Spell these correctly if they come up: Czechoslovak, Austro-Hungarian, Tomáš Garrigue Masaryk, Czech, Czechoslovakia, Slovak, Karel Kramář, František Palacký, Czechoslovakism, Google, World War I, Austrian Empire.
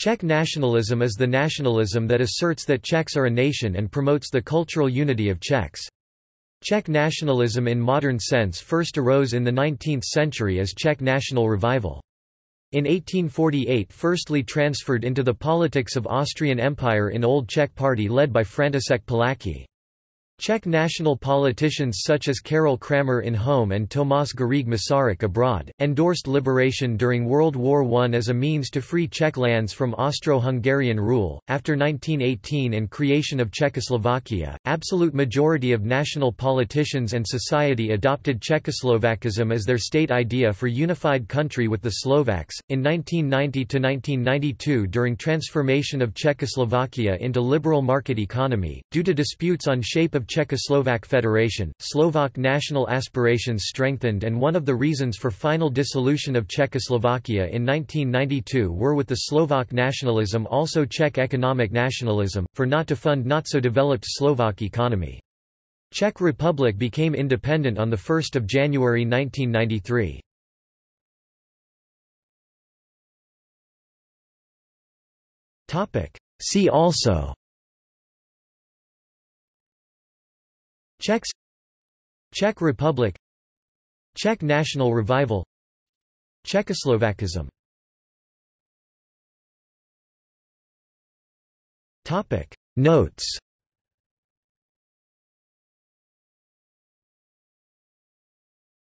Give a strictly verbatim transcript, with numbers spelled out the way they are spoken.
Czech nationalism is the nationalism that asserts that Czechs are a nation and promotes the cultural unity of Czechs. Czech nationalism in modern sense first arose in the nineteenth century as Czech national revival. In eighteen forty-eight firstly transferred into the politics of Austrian Empire in Old Czech Party led by František Palacký. Czech national politicians such as Karel Kramář in home and Tomáš Garrigue Masaryk abroad, endorsed liberation during World War One as a means to free Czech lands from Austro-Hungarian rule. After nineteen eighteen and creation of Czechoslovakia, absolute majority of national politicians and society adopted Czechoslovakism as their state idea for unified country with the Slovaks. In nineteen ninety to nineteen ninety-two, during transformation of Czechoslovakia into liberal market economy, due to disputes on shape of Czechoslovak Federation, Slovak national aspirations strengthened, and one of the reasons for final dissolution of Czechoslovakia in nineteen ninety-two were with the Slovak nationalism also Czech economic nationalism, for not to fund not so developed Slovak economy. Czech Republic became independent on the first of January nineteen ninety-three. See also Czechs, Czech Republic, Czech National Revival, Czechoslovakism. Notes.